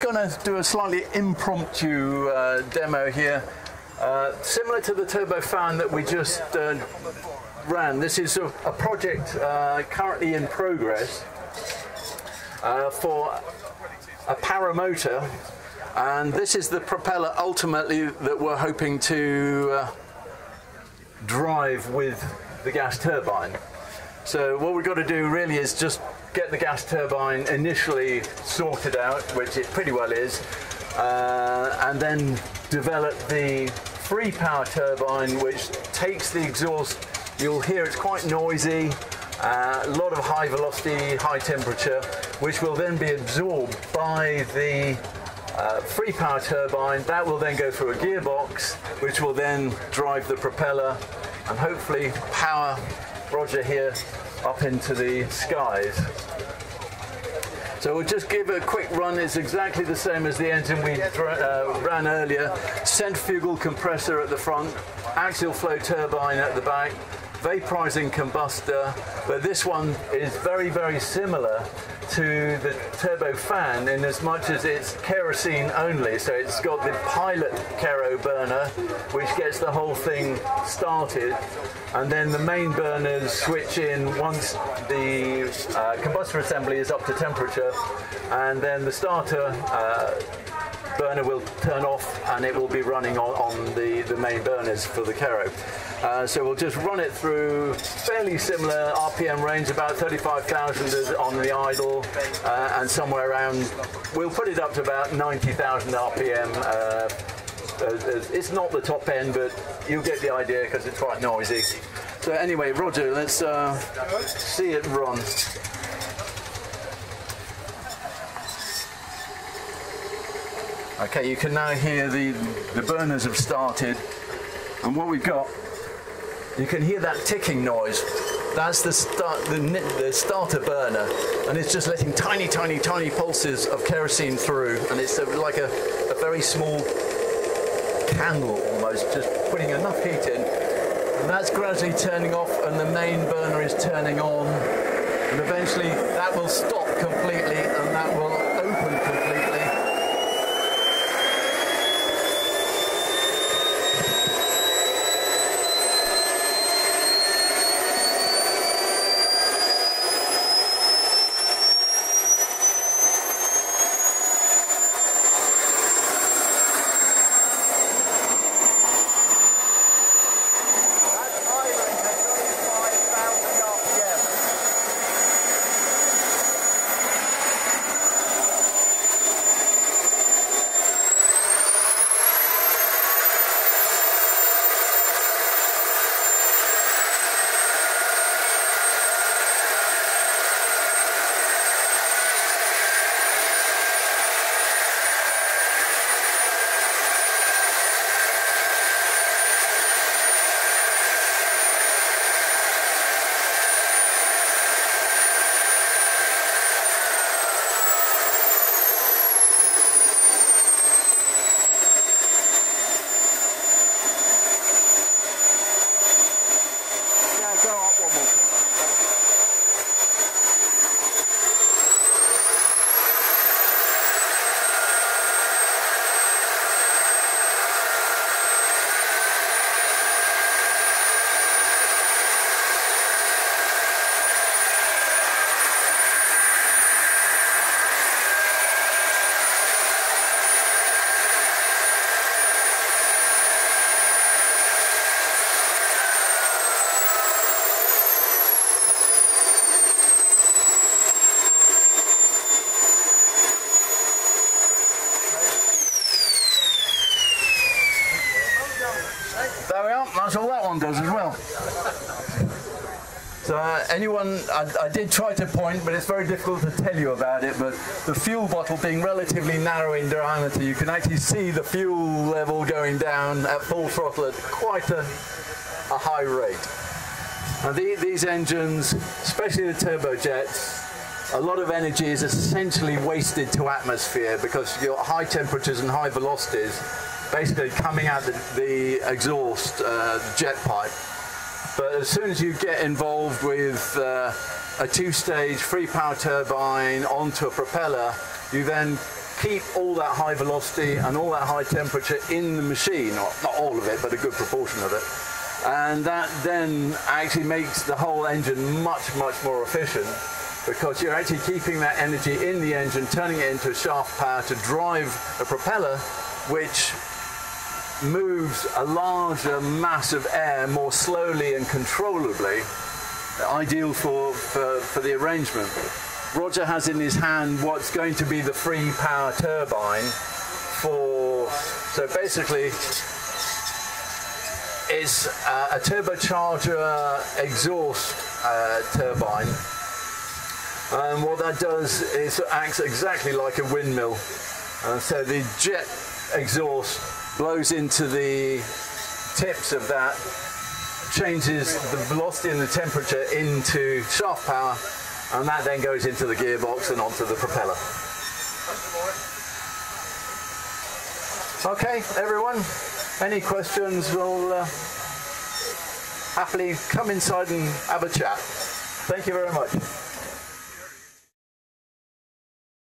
Going to do a slightly impromptu demo here, similar to the turbofan that we just ran. This is a project currently in progress for a paramotor, and this is the propeller ultimately that we're hoping to drive with the gas turbine. So what we've got to do really is just get the gas turbine initially sorted out, which it pretty well is, and then develop the free power turbine, which takes the exhaust. You'll hear it's quite noisy, a lot of high velocity, high temperature, which will then be absorbed by the free power turbine. That will then go through a gearbox, which will then drive the propeller and hopefully power Roger here up into the skies. So we'll just give it a quick run. It's exactly the same as the engine we ran earlier. Centrifugal compressor at the front, axial flow turbine at the back, vaporizing combustor, but this one is very, very similar to the turbofan in as much as it's kerosene only. So it's got the pilot kero burner, which gets the whole thing started, and then the main burners switch in once the combustor assembly is up to temperature, and then the starter burner will turn off and it will be running on the main burners for the kero. So we'll just run it through fairly similar RPM range, about 35,000 on the idle, and somewhere around, we'll put it up to about 90,000 RPM. It's not the top end, but you'll get the idea because it's quite noisy. So anyway, Roger, let's see it run. Okay, you can now hear the burners have started, and what we've got, you can hear that ticking noise. That's the starter burner, and it's just letting tiny, tiny, tiny pulses of kerosene through, and it's like a very small candle almost, just putting enough heat in, and that's gradually turning off, and the main burner is turning on, and eventually that will stop completely, and that will open completely. There we are, that's all that one does as well. So anyone, I did try to point, but it's very difficult to tell you about it, but the fuel bottle being relatively narrow in diameter, you can actually see the fuel level going down at full throttle at quite a high rate. And these engines, especially the turbojets, a lot of energy is essentially wasted to atmosphere because you've got high temperatures and high velocities basically coming out the exhaust jet pipe. But as soon as you get involved with a two-stage free power turbine onto a propeller, you then keep all that high velocity and all that high temperature in the machine, not all of it, but a good proportion of it. And that then actually makes the whole engine much, much more efficient, because you're actually keeping that energy in the engine, turning it into shaft power to drive a propeller, which moves a larger mass of air more slowly and controllably, ideal for the arrangement. Roger has in his hand what's going to be the free power turbine for, so basically it's a turbocharger exhaust turbine. And what that does is it acts exactly like a windmill. So the jet exhaust blows into the tips of that, changes the velocity and the temperature into shaft power, and that then goes into the gearbox and onto the propeller. Okay, everyone, any questions, we'll happily come inside and have a chat. Thank you very much.